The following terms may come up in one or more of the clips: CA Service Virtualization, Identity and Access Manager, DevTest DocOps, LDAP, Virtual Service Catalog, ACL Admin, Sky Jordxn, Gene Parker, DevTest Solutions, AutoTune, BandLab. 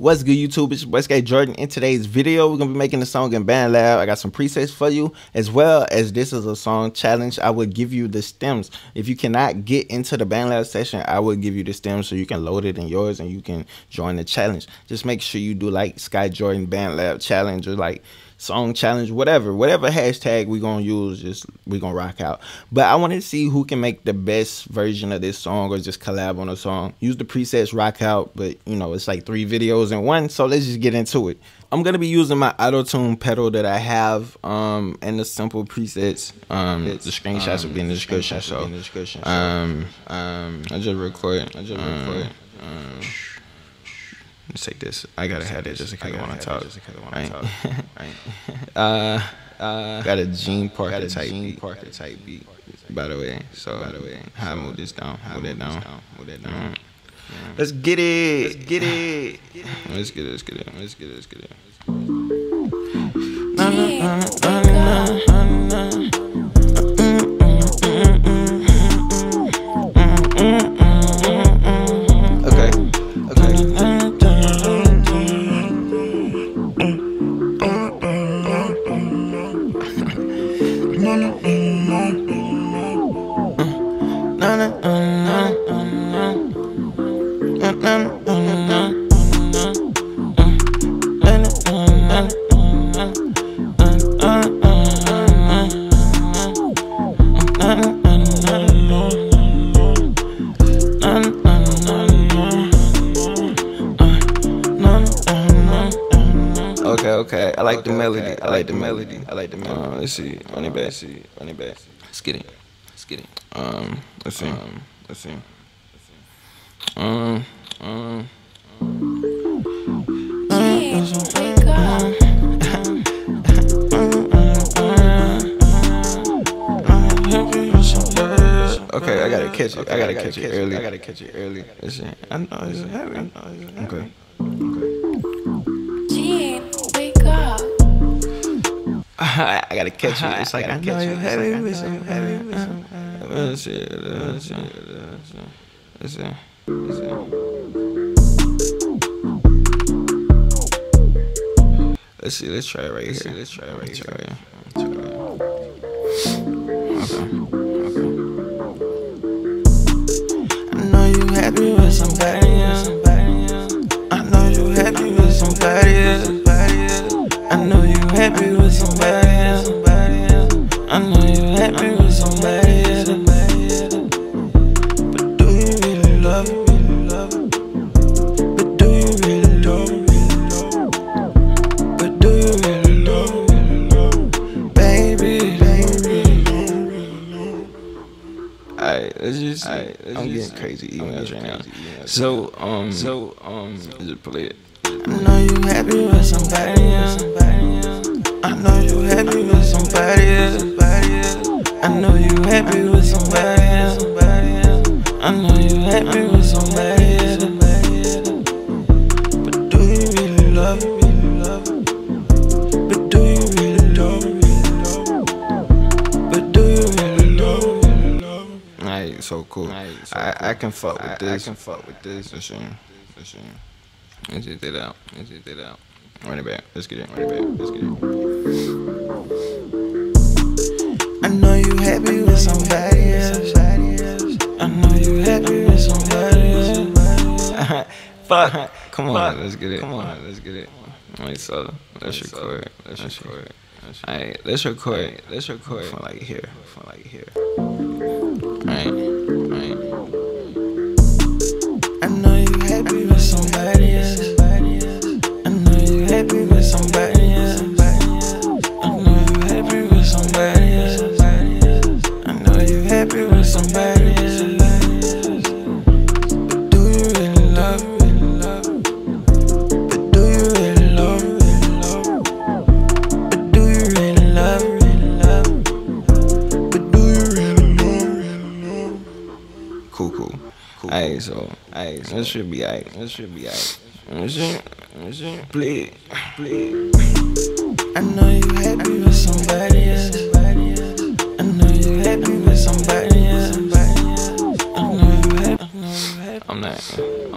What's good, YouTube? It's your boy Sky Jordxn. In today's video, we're gonna be making a song in BandLab. I got some presets for you, as well as this is a song challenge. I will give you the stems. If you cannot get into the BandLab session, I will give you the stems so you can load it in yours and you can join the challenge. Just make sure you do like Sky Jordxn BandLab challenge or like song challenge, whatever hashtag we're gonna use. Just we're gonna rock out. But I want to see who can make the best version of this song or just collab on a song. Use the presets, rock out, but you know, it's like 3 videos in one, so let's just get into it. I'm gonna be using my AutoTune pedal that I have and the simple presets. The screenshots will be in the description. So I just record. Let's take this. I gotta have it just in case I wanna talk. Got a Gene Parker type beat. By the way, how I move this down? Move that down. Let's get it. Let's get it. Okay. I like the melody. I like the melody. Let's see. Funny bass. Let's get it. Let's see. Okay, I gotta catch it early. Listen, I know it's heavy. Okay. Wake up. I gotta catch it. It's like I know it's heavy. Let's see. Let's try it right here. Okay. I know you happy with somebody else. But do you really love it? But do you really love it? Baby. I'm getting crazy emails right now. So just play it. I know you happy with somebody else. I know you happy with somebody else. But do you really love it? But do you really love it? Alright, so cool. I can fuck with this. Let's get it out. Run it back. Let's get it. I know you happy with somebody else. Fuck. Come on, let's get it. Alright, so let's record. Alright, let's record. From like here. Alright. I know you happy with somebody else. Cool. Alright, so this should be alright. Please. I know you happy with somebody else. I know you happy. I'm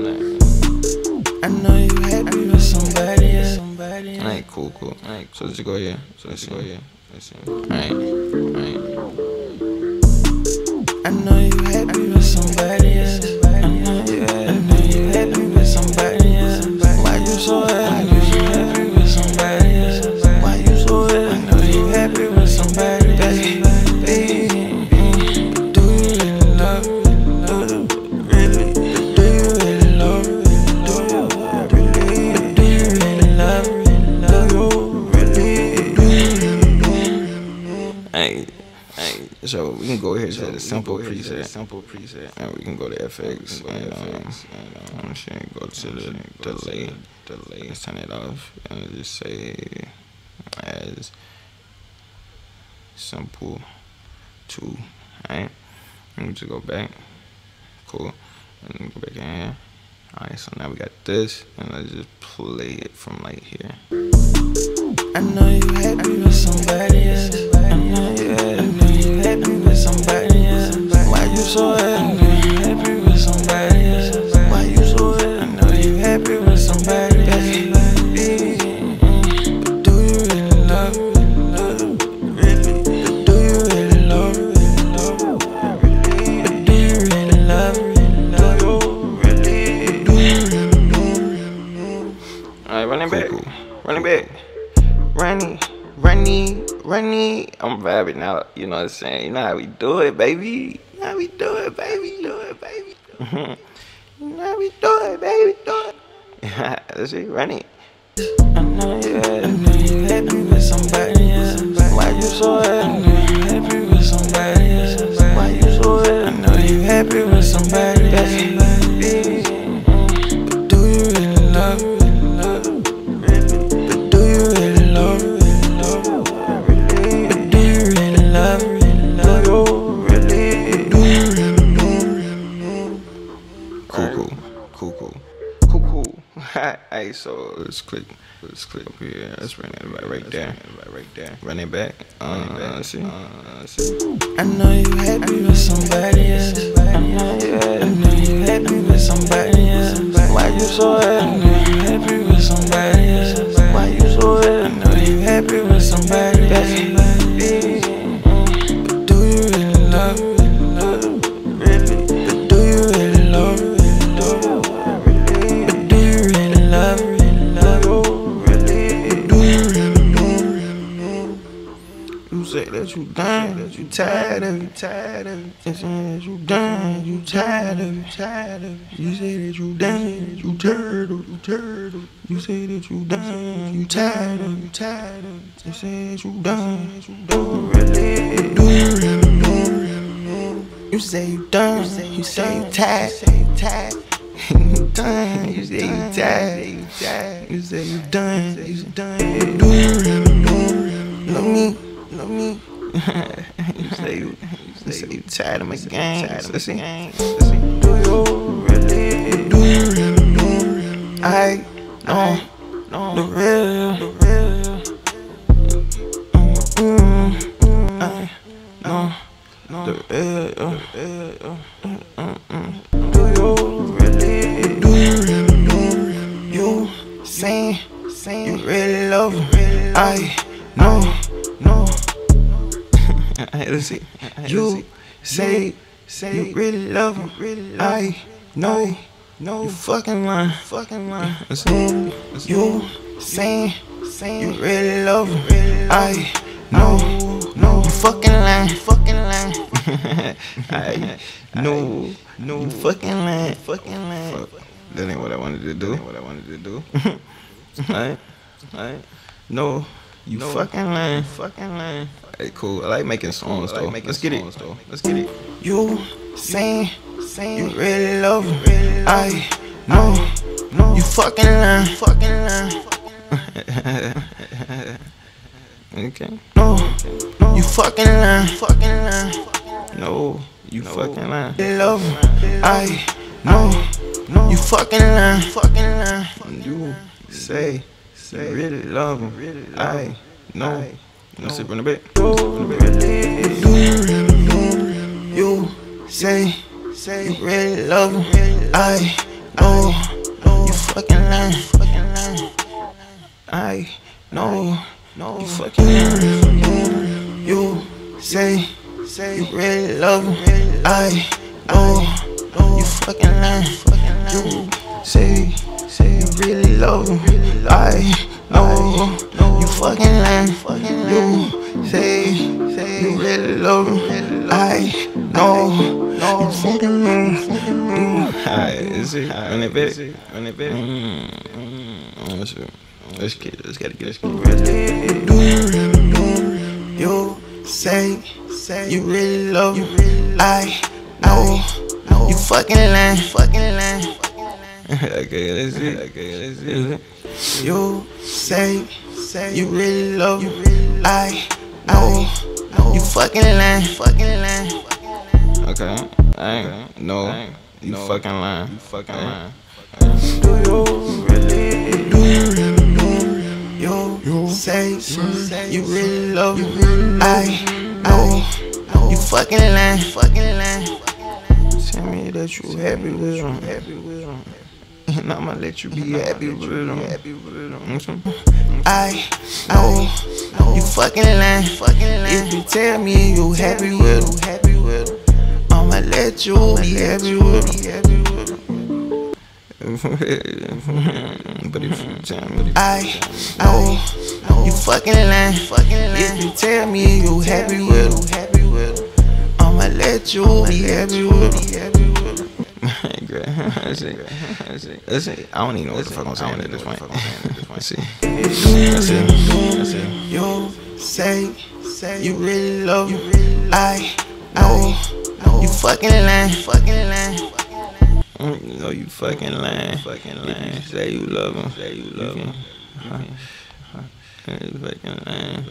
not. I know you happy. cool. All right, so let's go here. All right. I know you happy with somebody else. So we can go here to the simple preset. And we can go to FX. And go to the delay. Let's turn it off. And just say as simple 2. Alright. And we just go back. Cool. And then go back in here. Alright, so now we got this. And let's just play it from right here. I know you happy with somebody else. I know you happy with somebody else. Why you so happy? I know you happy with somebody else. Why you so happy? I know you happy with somebody else. Do you really love me? Do you really love me? Do you really love me? Alright, running back. I'm vibing out, you know what I'm saying? You know how we do it, baby. You know how we do it, baby. Let's see, running. I know you happy with somebody else. Why you so happy? I know you happy with somebody else. Why you so happy? I know you happy with somebody else. But do you really love me? Alright, so let's click up here. Let's run it right there. Running back. I know you happy with somebody else. I know you happy with somebody else. Why you so happy? I know you happy with somebody else. Why you so happy? I know you happy with somebody else. But do you really love me? You say that you done. You say you tired of my games. Listen. Do you really? I know the real. I know the real. Do you really? You say you really love me. I know. You say you really love him. I know you fucking lying. You say you really love him. I know you fucking lying. I know you fucking lying. That ain't what I wanted to do. Alright. No. You fucking lying. Hey, cool. I like making songs though. Let's get it. You saying you really love me. I know you fucking lying. Okay. No, you fucking lying. No, you fucking lying. You love me. I know you fucking lying. You say really love me. I know. You say you really love me. I know you fucking lying. I No, you fucking hurt. You say you really love me. I know you fucking lying. You say you really love me. I know you fucking lying. You say you really love me. I know you fucking lying. Run it back. Let's get it. You say you really love me. I know you fucking lying. Okay, let's see. You say you really love me. I know you fucking lying. Okay, I ain't no. You fucking lying. Do you really? You say you really love me. I know you fucking lying. Tell me that you happy with him, and I'ma let you be happy with him. I know you fucking lying. If you tell me you happy with him, I'ma let you be happy with him. But if you tell me, I know you fucking lying. If you tell me you happy with him, I'ma let you be happy with him. Great. I don't even know what the fuck I'm saying at this point. I see. You say you really love me. I know you fucking lying. No, you fucking lying. You say you love him. You fucking lying.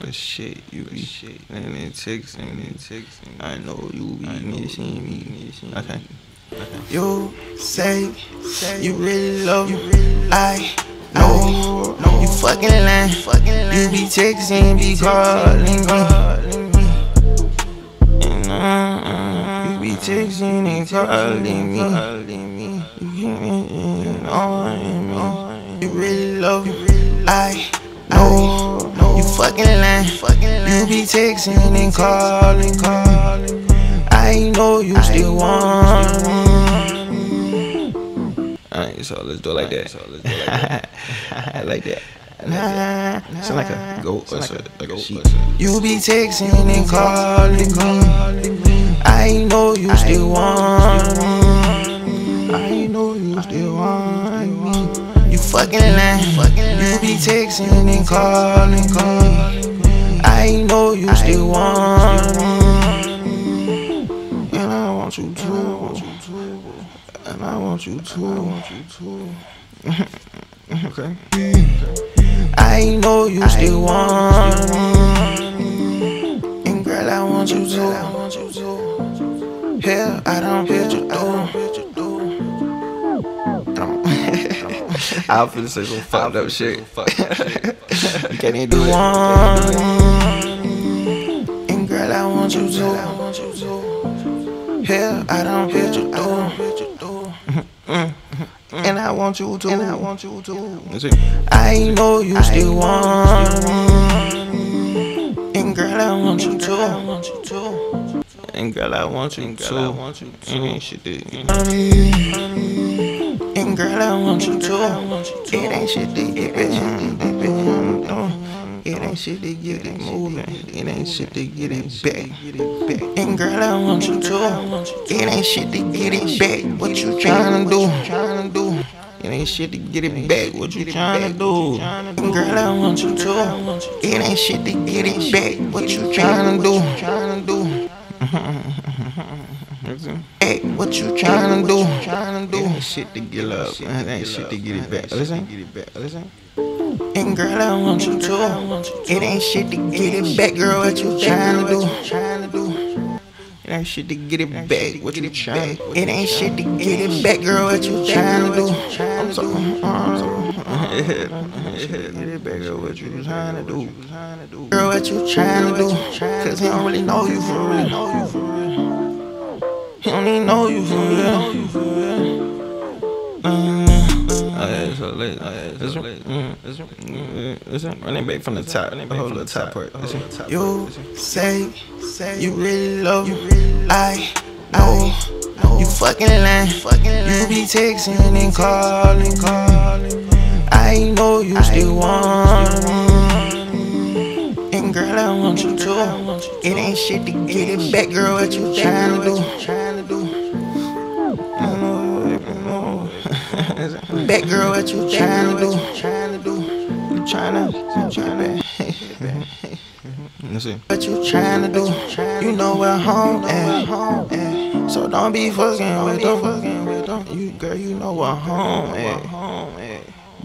But shit, you be shit. And then texting. I know you be missing me. Okay. You say you really love me. I know you fucking lying. You be texting, be calling me. Texting and calling me. You really love me. I know you fucking lying. You be texting and calling. I know you still want me. Alright, so let's do it like that. Nah. Sound like a goat or like a sheep. You be texting and calling me. I know you still want me. I know you still want me. You fucking lying. You be texting and calling. I know you still want me. And I want you too. And I want you too. Okay. I know you still want me. And girl, I want you too. Hell, I don't bet you do. I'll feel so fucked up shit. You can't even do it. And girl, I want you to. Hell, I don't bet you do. And I want you to. I know you still want. And girl, I want you to. And girl, I want you too. And girl, I want you too. It ain't shit to get bitch. It ain't shit to get it moving. It ain't shit to get it back. And girl, I want you too. It ain't shit to get it back. What you tryna do? It ain't shit to get it back. What you tryna do? And girl, I want you too. It ain't shit to get it back. What you tryna do? Hey, what you tryna do? It ain't shit to get up. It ain't shit to get it back. Listen. And girl, I want you too. It ain't shit to get it back, girl. What you tryna do? It ain't shit to get it back. What you tryna do? It ain't shit to get it back, girl. What you tryna do? I'm what you trying to do? Girl, what you trying to do? Cause he don't really know you for real. He don't even know you for real. Running back from the top, hold the top part. You say you really love me, I know you fucking lying. You be texting and calling, I know you still want me, and girl I want you too. It ain't shit to get it back, girl. What you trying to do? Back girl, what you trying to do? You trying to what you trying to do? You know where home at, so don't be fucking with them. You girl, you know where home at.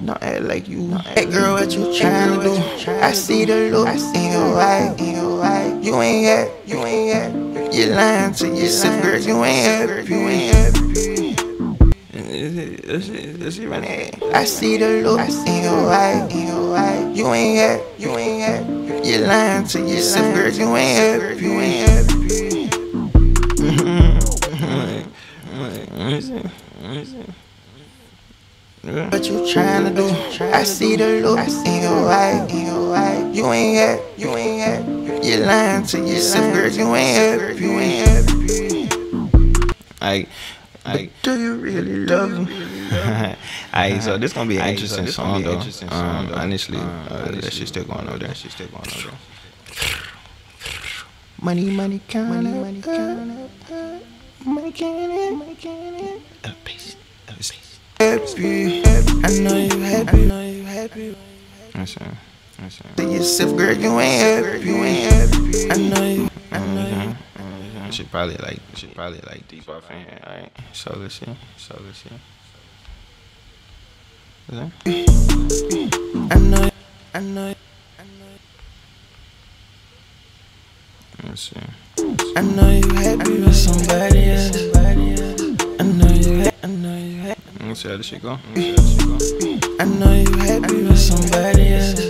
Don't act like you. Back girl, what you trying to do? I see the look in your eye. You ain't happy. You lying to yourself, girl. You ain't happy. I see the look in your eye. You ain't happy. You lying to yourself, girl. You ain't happy. What you trying to do? I see the look in your eye. You ain't happy. You lying to yourself, girl. You ain't happy. Do you really love me? Alright, so this gonna be an interesting song though. Honestly, that shit's still going over there. Money count up. Happy, I know you happy. To yourself, girl, you ain't happy. I know you. Should probably like deep off in here. Alright, so listen. I know. Let's see. I know you happy with somebody else. I know you happy. Let's see how this shit go. I know you happy with somebody else.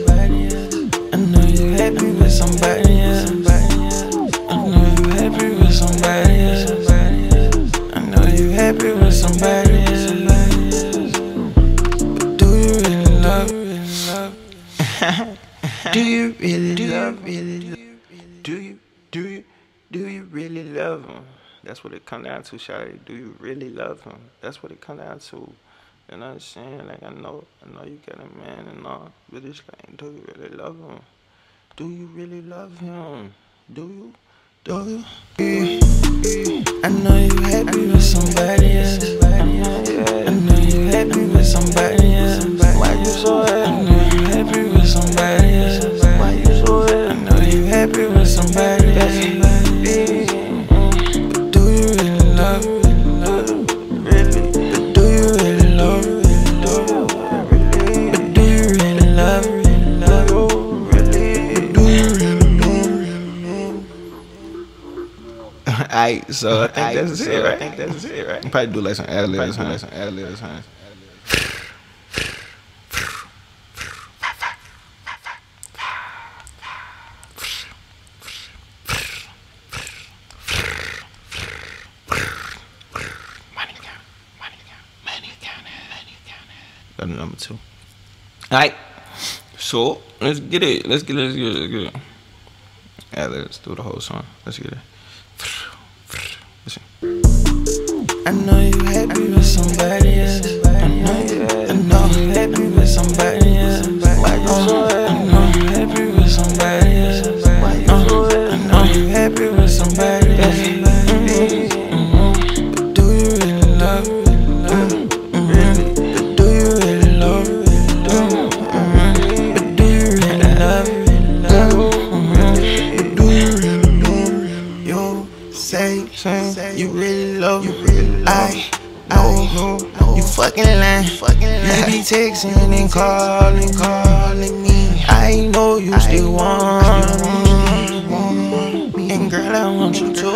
I know you happy with somebody else. I know you happy with somebody else. Do you really love him? That's what it come down to, shawty. Do you really love him? That's what it come down to. You know what I'm saying? Like I know you got a man and all, but it's like, do you really love him? Do you really love him? Do you? I know you happy with somebody else. I know you happy with somebody else. Why you so happy? I know you happy with somebody else. Why you so happy? I know you happy with somebody else. But do you really love? I think that's it, right? We'll probably do like some ad-libs, huh? Money count. Got number 2. All right. So let's get it. Ad-libs through the whole song. Let's get it. I know you happy with somebody else. I know you happy with somebody else. I know you happy with somebody else. I know you happy with somebody else. But do you really love? But do you really love? But do you really love? But do you really love? You say you really love me. I know you fucking lying. You be texting and calling me. I know you still want me, and girl I want you too.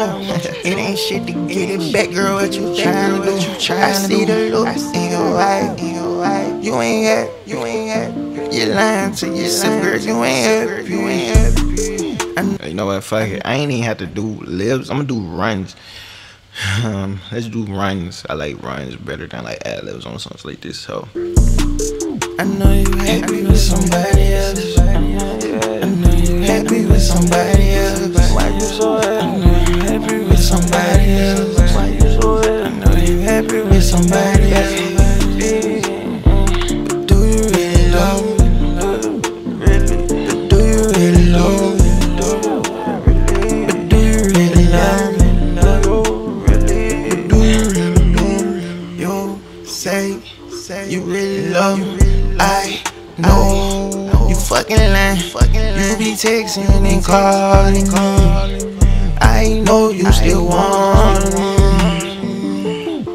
It ain't shit to get it back, girl. What you trying to do? I see the look in your eye. You ain't happy. You lying to yourself, girl. You ain't happy. You know what? Fuck it. I ain't even have to do libs. I'ma do runs. Let's do rhymes. I like rhymes better than like ad-libs on songs like this. So I know you hate me with somebody else. I know you hate me with somebody else. Why you so happy? I know you happy with somebody else. Why you so happy? I know you happy with somebody else. You really love me, I know you fucking lying. You be texting and calling, I know you still want me.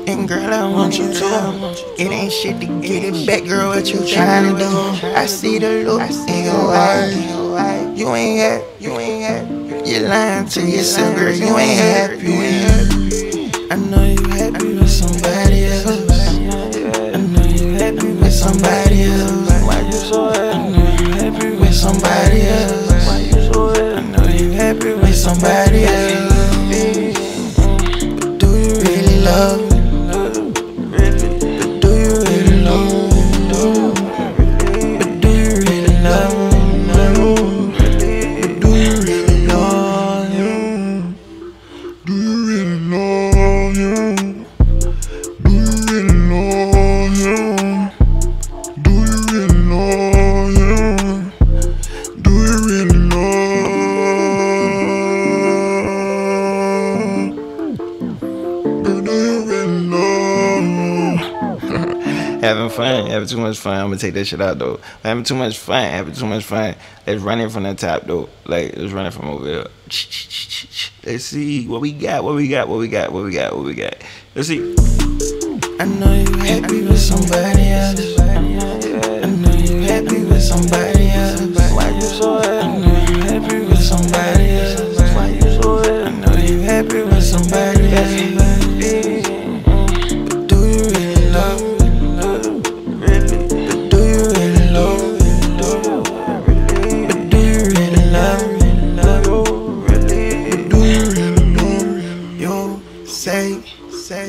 And girl, I want you too. It ain't shit to get it back, girl, what you tryna do? I see the look in your eyes. You ain't happy, you're lying to yourself, girl, you ain't happy. I know you happy with somebody else. Somebody else. Why you so happy? I know you happy with somebody else. Why you so happy? I know you happy with somebody else. Do you really love me? But do you really love me? But do you really love me? But do you really love me? Do you really love me? Do you really love me? Having fun, having too much fun. I'm gonna take that shit out though. Having too much fun, Let's run it from the top though. Like, let's run it from over here. Let's see what we got, Let's see. I know you happy with somebody else. I know you happy with somebody else. Why you so happy? I know you happy with somebody else. Why you so happy? I know you happy with somebody else.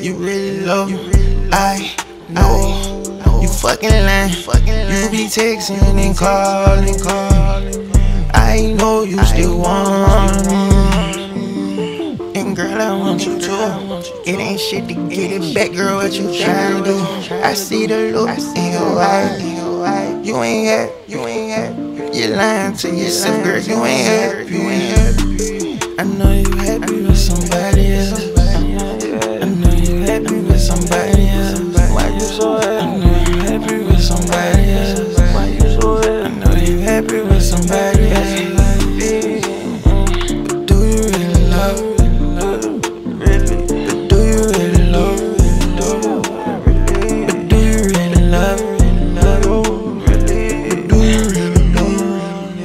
You really love me, I know you fucking lying. You be texting and calling, I know you still want me. And girl, I want you too. It ain't shit to get it back, girl, what you tryna do? I see the look in your eyes. You ain't happy, you're lying to yourself, girl, you ain't happy, I know you happy with somebody else. Somebody else. Why you so happy? I know you happy with somebody else. Why you so happy? I know you happy with somebody else. Do you really love me? But do you really love me? But do you really love me? But do you really love me? Do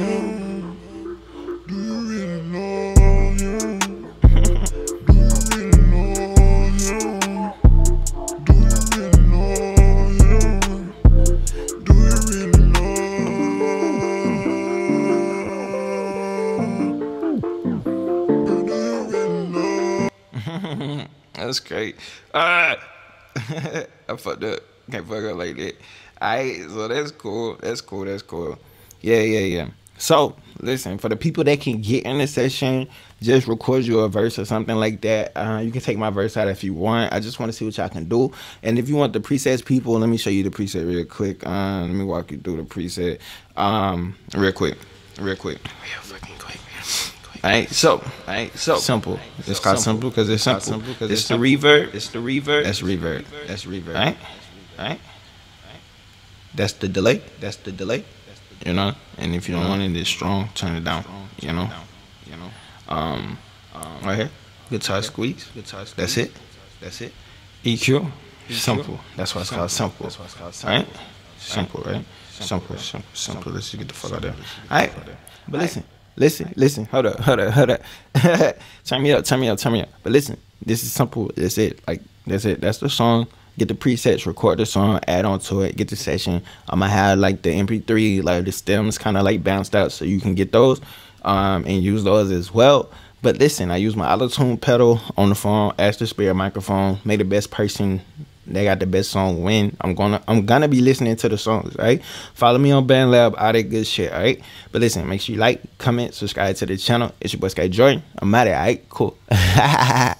you really love me? Do you really love me? That's great. I fucked up. Can't fuck up like that. Alright, so that's cool. Yeah. So, listen, for the people that can get in the session, just record you a verse or something like that. You can take my verse out if you want. I just want to see what y'all can do. And if you want the presets, people, let me show you the preset real quick. Let me walk you through the preset real quick. Alright, so simple. It's called simple because it's simple. It's the reverb. That's reverb. Alright, That's the delay. You know, and if you don't want it it's strong, turn it down. You know, right here, guitar squeeze. That's it. EQ. Simple. That's why it's called simple. Alright, simple, right? Simple. Let's just get the fuck out of there. Alright, but listen. Hold up. turn me up. But listen, this is simple. That's it. Like, that's it. That's the song. Get the presets, record the song, add on to it, get the session. I'm gonna have like the MP3, like the stems kind of like bounced out, so you can get those and use those as well. But listen, I use my AutoTune pedal on the phone, asked the spare microphone, made the best person they got the best song win, I'm gonna be listening to the songs, right? Follow me on BandLab, all that good shit, all right? But listen, make sure you like, comment, subscribe to the channel. It's your boy Sky Jordxn. I'm out of here, all right? Cool.